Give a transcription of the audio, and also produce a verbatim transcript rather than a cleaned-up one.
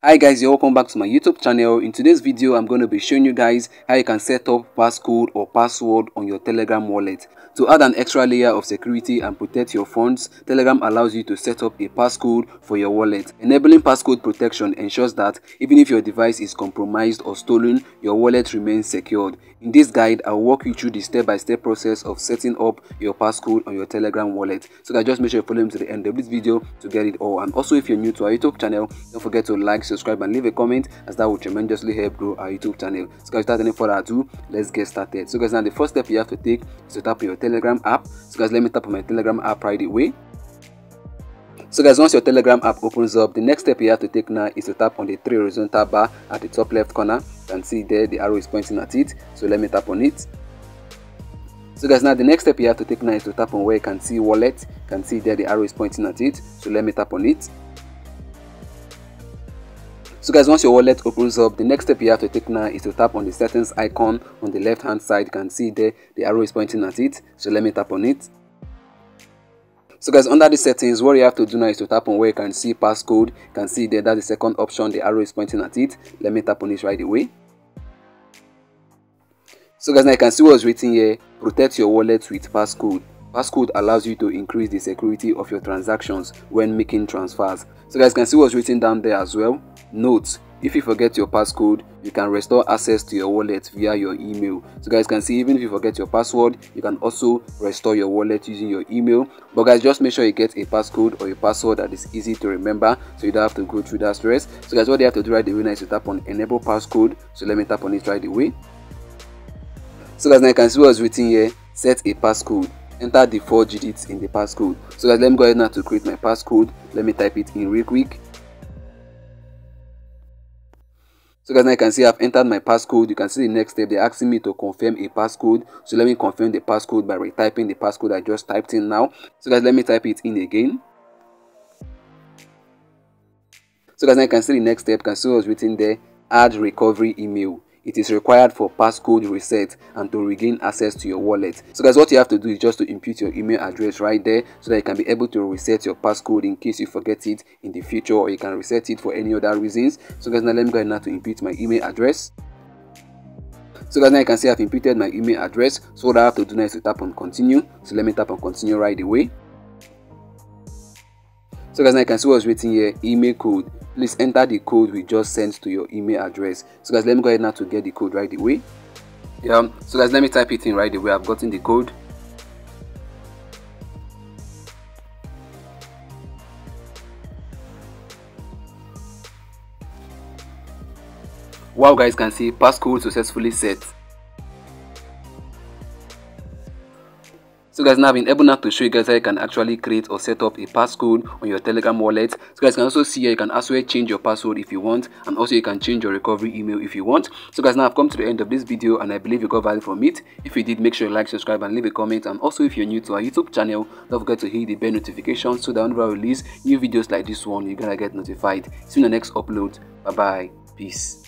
Hi guys, you're welcome back to my YouTube channel. In today's video, I'm going to be showing you guys how you can set up passcode or password on your Telegram wallet. To add an extra layer of security and protect your funds, Telegram allows you to set up a passcode for your wallet. Enabling passcode protection ensures that even if your device is compromised or stolen, your wallet remains secured. In this guide, I'll walk you through the step-by-step process of setting up your passcode on your Telegram wallet. So guys, just make sure you follow me to the end of this video to get it all. And also, if you're new to our YouTube channel, don't forget to like, subscribe and leave a comment, as that will tremendously help grow our YouTube channel. So guys, without any further ado, let's get started. So guys, now the first step you have to take is to tap your Telegram app. So guys, let me tap on my Telegram app right away. So guys, once your Telegram app opens up, the next step you have to take now is to tap on the three horizontal bar at the top left corner. You can see there the arrow is pointing at it, so let me tap on it. So guys, now the next step you have to take now is to tap on where you can see wallet. You can see there the arrow is pointing at it, so let me tap on it. So guys, once your wallet opens up, the next step you have to take now is to tap on the settings icon on the left hand side. You can see there the arrow is pointing at it, so let me tap on it. So guys, under the settings, what you have to do now is to tap on where you can see passcode. You can see there that the second option, the arrow is pointing at it. Let me tap on it right away. So guys, now you can see what's written here: protect your wallet with passcode. Passcode allows you to increase the security of your transactions when making transfers. So guys, you can see what's written down there as well. Note: if you forget your passcode, you can restore access to your wallet via your email. So guys, you can see even if you forget your password, you can also restore your wallet using your email. But guys, just make sure you get a passcode or a password that is easy to remember, so you don't have to go through that stress. So guys, what you have to do right away now is to tap on enable passcode. So let me tap on it right away. So guys, now you can see what's written here: set a passcode. Enter the four digits in the passcode. So guys, let me go ahead now to create my passcode. Let me type it in real quick. So guys, now you can see I've entered my passcode. You can see the next step, they're asking me to confirm a passcode. So let me confirm the passcode by retyping the passcode I just typed in now. So guys, let me type it in again. So guys, now you can see the next step. You can see what's written there: add recovery email. It is required for passcode reset and to regain access to your wallet. So guys, what you have to do is just to input your email address right there, so that you can be able to reset your passcode in case you forget it in the future, or you can reset it for any other reasons. So guys, now let me go ahead now to input my email address. So guys, now you can see I've inputted my email address. So what I have to do now is to tap on continue. So let me tap on continue right away. So guys, now you can see what's written here: email code. Please enter the code we just sent to your email address. So guys, let me go ahead now to get the code right away. Yeah, so guys, let me type it in right away. I've gotten the code. Wow, guys, can see passcode successfully set. So guys, now I've been able now to show you guys how you can actually create or set up a passcode on your Telegram wallet. So guys, you can also see here you can also change your password if you want, and also you can change your recovery email if you want. So guys, now I've come to the end of this video, and I believe you got value from it. If you did, make sure you like, subscribe and leave a comment. And also, if you're new to our YouTube channel, don't forget to hit the bell notification, so that whenever I release new videos like this one, you're gonna get notified. See you in the next upload. Bye bye. Peace.